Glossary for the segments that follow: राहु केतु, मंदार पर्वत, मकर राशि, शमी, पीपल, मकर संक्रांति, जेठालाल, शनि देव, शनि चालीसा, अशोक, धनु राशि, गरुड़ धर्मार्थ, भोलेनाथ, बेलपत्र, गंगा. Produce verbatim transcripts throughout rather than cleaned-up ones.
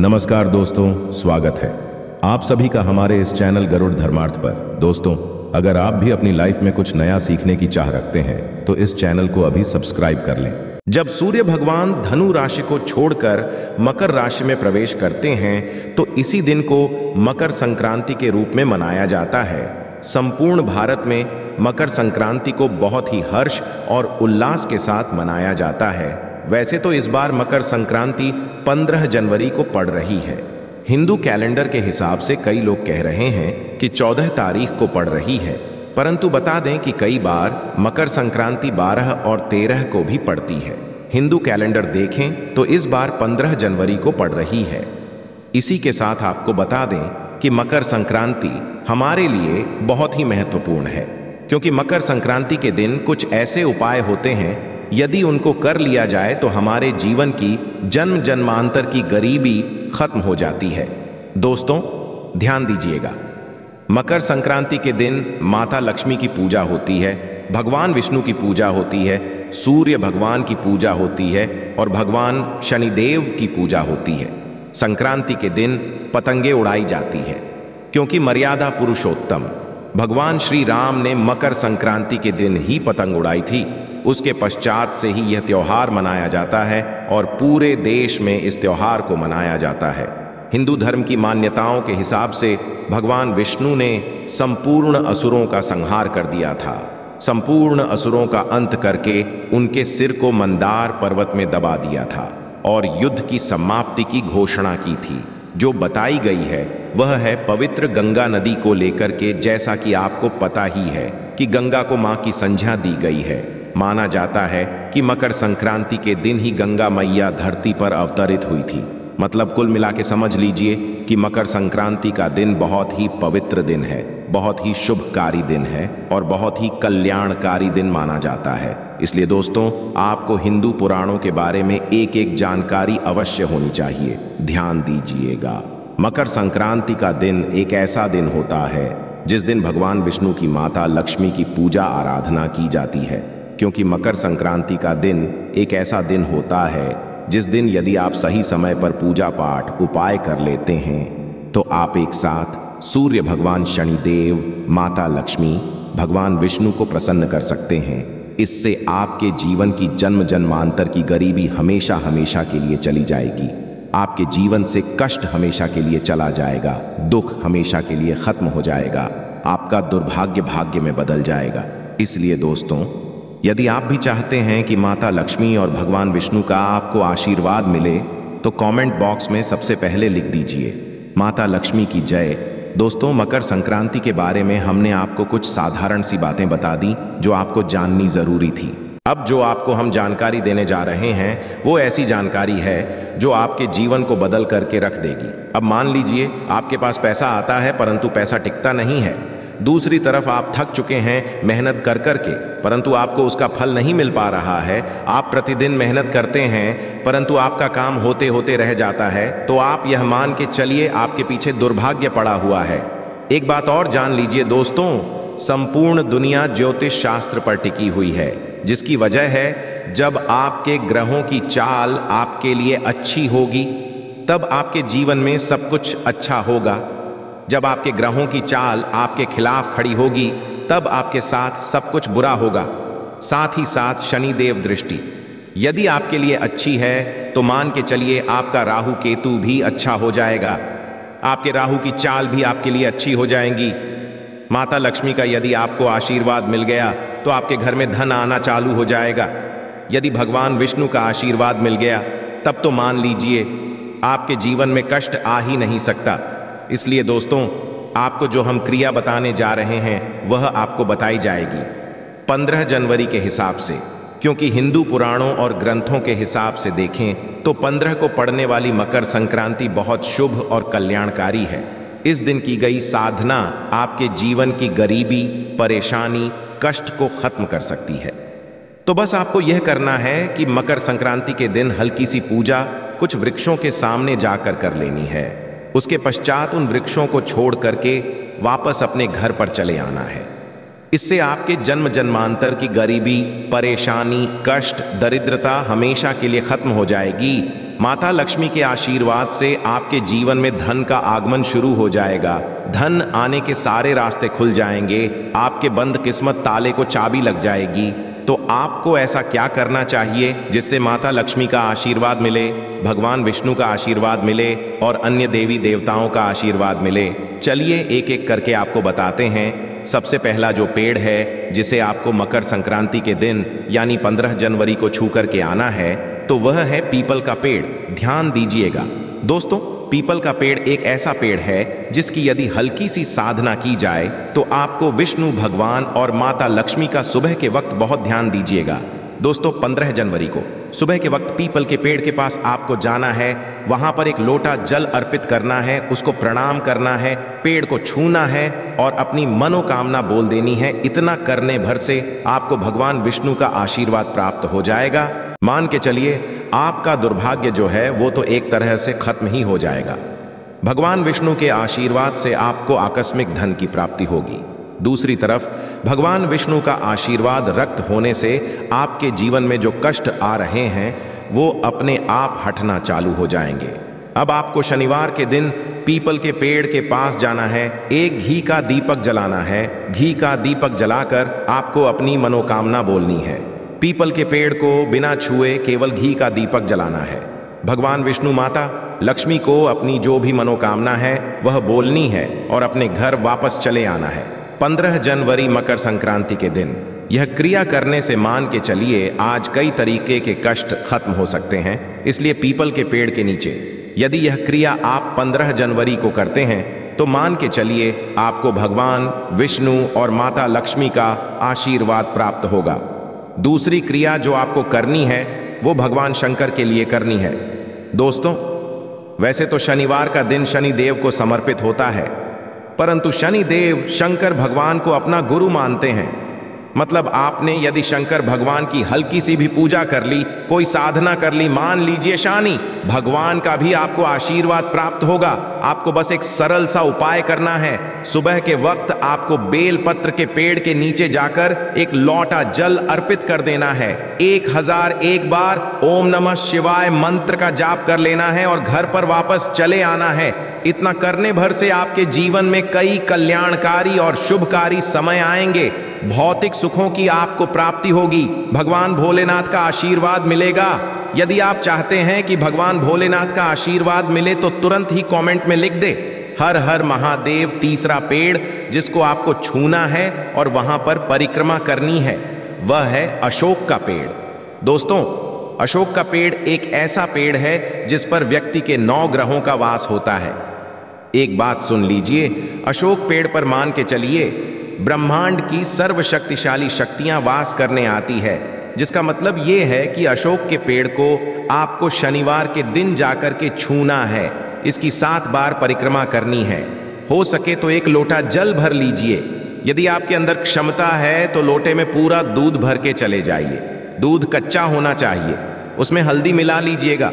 नमस्कार दोस्तों, स्वागत है आप सभी का हमारे इस चैनल गरुड़ धर्मार्थ पर। दोस्तों, अगर आप भी अपनी लाइफ में कुछ नया सीखने की चाह रखते हैं तो इस चैनल को अभी सब्सक्राइब कर लें। जब सूर्य भगवान धनु राशि को छोड़कर मकर राशि में प्रवेश करते हैं तो इसी दिन को मकर संक्रांति के रूप में मनाया जाता है। संपूर्ण भारत में मकर संक्रांति को बहुत ही हर्ष और उल्लास के साथ मनाया जाता है। वैसे तो इस बार मकर संक्रांति पंद्रह जनवरी को पड़ रही है। हिंदू कैलेंडर के हिसाब से कई लोग कह रहे हैं कि चौदह तारीख को पड़ रही है, परंतु बता दें कि कई बार मकर संक्रांति बारह और तेरह को भी पड़ती है। हिंदू कैलेंडर देखें तो इस बार पंद्रह जनवरी को पड़ रही है। इसी के साथ आपको बता दें कि मकर संक्रांति हमारे लिए बहुत ही महत्वपूर्ण है, क्योंकि मकर संक्रांति के दिन कुछ ऐसे उपाय होते हैं यदि उनको कर लिया जाए तो हमारे जीवन की जन्म जन्मांतर की गरीबी खत्म हो जाती है। दोस्तों, ध्यान दीजिएगा, मकर संक्रांति के दिन माता लक्ष्मी की पूजा होती है, भगवान विष्णु की पूजा होती है, सूर्य भगवान की पूजा होती है और भगवान शनि देव की पूजा होती है। संक्रांति के दिन पतंगे उड़ाई जाती है, क्योंकि मर्यादा पुरुषोत्तम भगवान श्री राम ने मकर संक्रांति के दिन ही पतंग उड़ाई थी। उसके पश्चात से ही यह त्यौहार मनाया जाता है और पूरे देश में इस त्यौहार को मनाया जाता है। हिंदू धर्म की मान्यताओं के हिसाब से भगवान विष्णु ने संपूर्ण असुरों का संहार कर दिया था। संपूर्ण असुरों का अंत करके उनके सिर को मंदार पर्वत में दबा दिया था और युद्ध की समाप्ति की घोषणा की थी। जो बताई गई है वह है पवित्र गंगा नदी को लेकर के। जैसा कि आपको पता ही है कि गंगा को माँ की संज्ञा दी गई है। माना जाता है कि मकर संक्रांति के दिन ही गंगा मैया धरती पर अवतरित हुई थी। मतलब कुल मिला के समझ लीजिए कि मकर संक्रांति का दिन बहुत ही पवित्र दिन है, बहुत ही शुभकारी दिन है और बहुत ही कल्याणकारी दिन माना जाता है। इसलिए दोस्तों, आपको हिंदू पुराणों के बारे में एक एक जानकारी अवश्य होनी चाहिए। ध्यान दीजिएगा, मकर संक्रांति का दिन एक ऐसा दिन होता है जिस दिन भगवान विष्णु की माता लक्ष्मी की पूजा आराधना की जाती है, क्योंकि मकर संक्रांति का दिन एक ऐसा दिन होता है जिस दिन यदि आप सही समय पर पूजा पाठ उपाय कर लेते हैं तो आप एक साथ सूर्य भगवान शनि देव, माता लक्ष्मी, भगवान विष्णु को प्रसन्न कर सकते हैं। इससे आपके जीवन की जन्म जन्मांतर की गरीबी हमेशा हमेशा के लिए चली जाएगी। आपके जीवन से कष्ट हमेशा के लिए चला जाएगा, दुख हमेशा के लिए खत्म हो जाएगा, आपका दुर्भाग्य भाग्य में बदल जाएगा। इसलिए दोस्तों, यदि आप भी चाहते हैं कि माता लक्ष्मी और भगवान विष्णु का आपको आशीर्वाद मिले तो कमेंट बॉक्स में सबसे पहले लिख दीजिए माता लक्ष्मी की जय। दोस्तों, मकर संक्रांति के बारे में हमने आपको कुछ साधारण सी बातें बता दी जो आपको जाननी ज़रूरी थी। अब जो आपको हम जानकारी देने जा रहे हैं वो ऐसी जानकारी है जो आपके जीवन को बदल करके रख देगी। अब मान लीजिए आपके पास पैसा आता है परंतु पैसा टिकता नहीं है। दूसरी तरफ आप थक चुके हैं मेहनत कर कर के, परंतु आपको उसका फल नहीं मिल पा रहा है। आप प्रतिदिन मेहनत करते हैं परंतु आपका काम होते होते रह जाता है, तो आप यह मान के चलिए आपके पीछे दुर्भाग्य पड़ा हुआ है। एक बात और जान लीजिए दोस्तों, संपूर्ण दुनिया ज्योतिष शास्त्र पर टिकी हुई है, जिसकी वजह है जब आपके ग्रहों की चाल आपके लिए अच्छी होगी तब आपके जीवन में सब कुछ अच्छा होगा। जब आपके ग्रहों की चाल आपके खिलाफ खड़ी होगी तब आपके साथ सब कुछ बुरा होगा। साथ ही साथ शनि देव दृष्टि यदि आपके लिए अच्छी है तो मान के चलिए आपका राहु केतु भी अच्छा हो जाएगा, आपके राहु की चाल भी आपके लिए अच्छी हो जाएंगी। माता लक्ष्मी का यदि आपको आशीर्वाद मिल गया तो आपके घर में धन आना चालू हो जाएगा। यदि भगवान विष्णु का आशीर्वाद मिल गया तब तो मान लीजिए आपके जीवन में कष्ट आ ही नहीं सकता। इसलिए दोस्तों, आपको जो हम क्रिया बताने जा रहे हैं वह आपको बताई जाएगी पंद्रह जनवरी के हिसाब से, क्योंकि हिंदू पुराणों और ग्रंथों के हिसाब से देखें तो पंद्रह को पड़ने वाली मकर संक्रांति बहुत शुभ और कल्याणकारी है। इस दिन की गई साधना आपके जीवन की गरीबी, परेशानी, कष्ट को खत्म कर सकती है। तो बस आपको यह करना है कि मकर संक्रांति के दिन हल्की सी पूजा कुछ वृक्षों के सामने जाकर कर लेनी है। उसके पश्चात उन वृक्षों को छोड़ करके वापस अपने घर पर चले आना है। इससे आपके जन्म जन्मांतर की गरीबी, परेशानी, कष्ट, दरिद्रता हमेशा के लिए खत्म हो जाएगी माता लक्ष्मी के आशीर्वाद से आपके जीवन में धन का आगमन शुरू हो जाएगा। धन आने के सारे रास्ते खुल जाएंगे। आपके बंद किस्मत ताले को चाबी लग जाएगी। तो आपको ऐसा क्या करना चाहिए जिससे माता लक्ष्मी का आशीर्वाद मिले, भगवान विष्णु का आशीर्वाद मिले और अन्य देवी देवताओं का आशीर्वाद मिले? चलिए एक एक करके आपको बताते हैं। सबसे पहला जो पेड़ है जिसे आपको मकर संक्रांति के दिन यानी पंद्रह जनवरी को छू कर के आना है, तो वह है पीपल का पेड़। ध्यान दीजिएगा दोस्तों, पीपल का पेड़ एक ऐसा पेड़ है जिसकी यदि हल्की सी साधना की जाए तो आपको विष्णु भगवान और माता लक्ष्मी का सुबह के वक्त बहुत ध्यान दीजिएगा। दोस्तों, पंद्रह जनवरी को सुबह के वक्त पीपल के पेड़ के पास आपको जाना है, वहां पर एक लोटा जल अर्पित करना है, उसको प्रणाम करना है, पेड़ को छूना है और अपनी मनोकामना बोल देनी है। इतना करने भर से आपको भगवान विष्णु का आशीर्वाद प्राप्त हो जाएगा। मान के चलिए आपका दुर्भाग्य जो है वो तो एक तरह से खत्म ही हो जाएगा। भगवान विष्णु के आशीर्वाद से आपको आकस्मिक धन की प्राप्ति होगी। दूसरी तरफ भगवान विष्णु का आशीर्वाद रक्त होने से आपके जीवन में जो कष्ट आ रहे हैं वो अपने आप हटना चालू हो जाएंगे। अब आपको शनिवार के दिन पीपल के पेड़ के पास जाना है, एक घी का दीपक जलाना है। घी का दीपक जलाकर आपको अपनी मनोकामना बोलनी है। पीपल के पेड़ को बिना छुए केवल घी का दीपक जलाना है। भगवान विष्णु माता लक्ष्मी को अपनी जो भी मनोकामना है वह बोलनी है और अपने घर वापस चले आना है। पंद्रह जनवरी मकर संक्रांति के दिन यह क्रिया करने से मान के चलिए आज कई तरीके के कष्ट खत्म हो सकते हैं। इसलिए पीपल के पेड़ के नीचे यदि यह क्रिया आप पंद्रह जनवरी को करते हैं तो मान के चलिए आपको भगवान विष्णु और माता लक्ष्मी का आशीर्वाद प्राप्त होगा। दूसरी क्रिया जो आपको करनी है वो भगवान शंकर के लिए करनी है। दोस्तों, वैसे तो शनिवार का दिन शनि देव को समर्पित होता है, परंतु शनि देव शंकर भगवान को अपना गुरु मानते हैं। मतलब आपने यदि शंकर भगवान की हल्की सी भी पूजा कर ली, कोई साधना कर ली, मान लीजिए शनि भगवान का भी आपको आशीर्वाद प्राप्त होगा। आपको बस एक सरल सा उपाय करना है। सुबह के वक्त आपको बेलपत्र के पेड़ के नीचे जाकर एक लौटा जल अर्पित कर देना है। एक हजार एक बार ओम नमः शिवाय मंत्र का जाप कर लेना है और घर पर वापस चले आना है। इतना करने भर से आपके जीवन में कई कल्याणकारी और शुभकारी समय आएंगे। भौतिक सुखों की आपको प्राप्ति होगी, भगवान भोलेनाथ का आशीर्वाद मिलेगा। यदि आप चाहते हैं कि भगवान भोलेनाथ का आशीर्वाद मिले तो तुरंत ही कमेंट में लिख दे हर हर महादेव। तीसरा पेड़ जिसको आपको छूना है और वहां पर परिक्रमा करनी है वह है अशोक का पेड़। दोस्तों, अशोक का पेड़ एक ऐसा पेड़ है जिस पर व्यक्ति के नौ ग्रहों का वास होता है। एक बात सुन लीजिए, अशोक पेड़ पर मान के चलिए ब्रह्मांड की सर्वशक्तिशाली शक्तियां वास करने आती है। जिसका मतलब ये है कि अशोक के पेड़ को आपको शनिवार के दिन जाकर के छूना है। इसकी सात बार परिक्रमा करनी है। हो सके तो एक लोटा जल भर लीजिए। यदि आपके अंदर क्षमता है तो लोटे में पूरा दूध भर के चले जाइए। दूध कच्चा होना चाहिए, उसमें हल्दी मिला लीजिएगा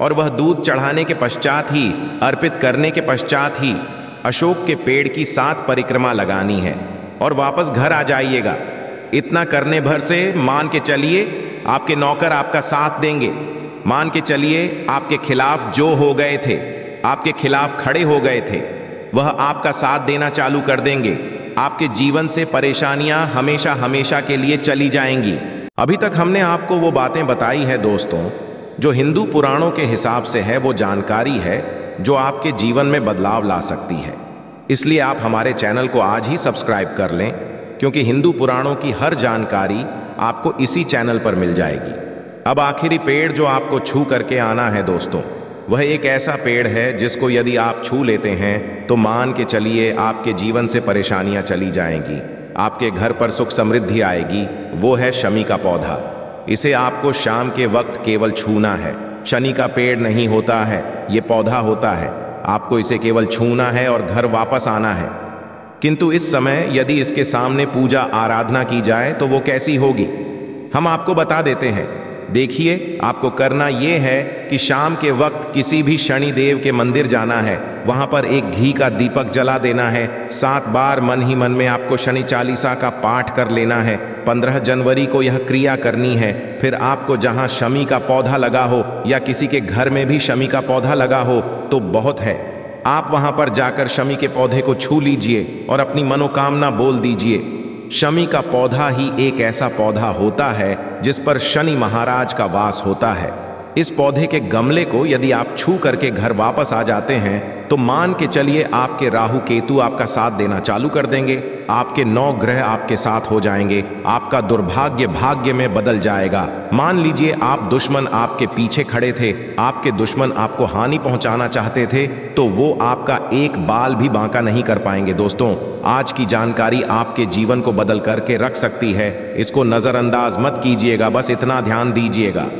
और वह दूध चढ़ाने के पश्चात ही, अर्पित करने के पश्चात ही अशोक के पेड़ की सात परिक्रमा लगानी है और वापस घर आ जाइएगा। इतना करने भर से मान के चलिए आपके नौकर आपका साथ देंगे। मान के चलिए आपके खिलाफ जो हो गए थे, आपके खिलाफ खड़े हो गए थे, वह आपका साथ देना चालू कर देंगे। आपके जीवन से परेशानियां हमेशा हमेशा के लिए चली जाएंगी। अभी तक हमने आपको वो बातें बताई है दोस्तों जो हिंदू पुराणों के हिसाब से है, वो जानकारी है जो आपके जीवन में बदलाव ला सकती है। इसलिए आप हमारे चैनल को आज ही सब्सक्राइब कर लें, क्योंकि हिंदू पुराणों की हर जानकारी आपको इसी चैनल पर मिल जाएगी। अब आखिरी पेड़ जो आपको छू करके आना है दोस्तों, वह एक ऐसा पेड़ है जिसको यदि आप छू लेते हैं तो मान के चलिए आपके जीवन से परेशानियां चली जाएंगी, आपके घर पर सुख समृद्धि आएगी। वो है शमी का पौधा। इसे आपको शाम के वक्त केवल छूना है। शनि का पेड़ नहीं होता है, ये पौधा होता है। आपको इसे केवल छूना है और घर वापस आना है। किंतु इस समय यदि इसके सामने पूजा आराधना की जाए तो वो कैसी होगी, हम आपको बता देते हैं। देखिए, आपको करना ये है कि शाम के वक्त किसी भी शनि देव के मंदिर जाना है, वहाँ पर एक घी का दीपक जला देना है। सात बार मन ही मन में आपको शनि चालीसा का पाठ कर लेना है। पंद्रह जनवरी को यह क्रिया करनी है। फिर आपको जहां शमी का पौधा लगा हो या किसी के घर में भी शमी का पौधा लगा हो तो बहुत है, आप वहां पर जाकर शमी के पौधे को छू लीजिए और अपनी मनोकामना बोल दीजिए। शमी का पौधा ही एक ऐसा पौधा होता है जिस पर शनि महाराज का वास होता है। इस पौधे के गमले को यदि आप छू करके घर वापस आ जाते हैं तो मान के चलिए आपके राहु केतु आपका साथ देना चालू कर देंगे, आपके नौ ग्रह आपके साथ हो जाएंगे, आपका दुर्भाग्य भाग्य में बदल जाएगा। मान लीजिए आप दुश्मन आपके पीछे खड़े थे, आपके दुश्मन आपको हानि पहुंचाना चाहते थे तो वो आपका एक बाल भी बांका नहीं कर पाएंगे। दोस्तों, आज की जानकारी आपके जीवन को बदल करके रख सकती है, इसको नजरअंदाज मत कीजिएगा, बस इतना ध्यान दीजिएगा।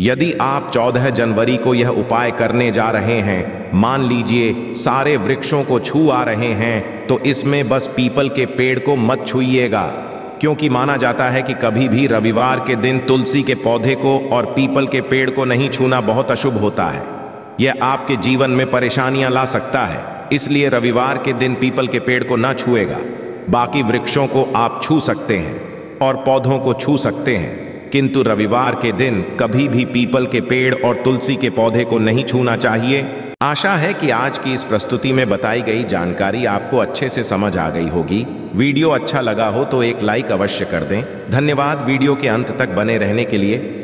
यदि आप चौदह जनवरी को यह उपाय करने जा रहे हैं, मान लीजिए सारे वृक्षों को छू आ रहे हैं, तो इसमें बस पीपल के पेड़ को मत छूइएगा, क्योंकि माना जाता है कि कभी भी रविवार के दिन तुलसी के पौधे को और पीपल के पेड़ को नहीं छूना बहुत अशुभ होता है। यह आपके जीवन में परेशानियां ला सकता है, इसलिए रविवार के दिन पीपल के पेड़ को न छूएगा। बाकी वृक्षों को आप छू सकते हैं और पौधों को छू सकते हैं, किंतु रविवार के दिन कभी भी पीपल के पेड़ और तुलसी के पौधे को नहीं छूना चाहिए। आशा है कि आज की इस प्रस्तुति में बताई गई जानकारी आपको अच्छे से समझ आ गई होगी। वीडियो अच्छा लगा हो तो एक लाइक अवश्य कर दें। धन्यवाद वीडियो के अंत तक बने रहने के लिए।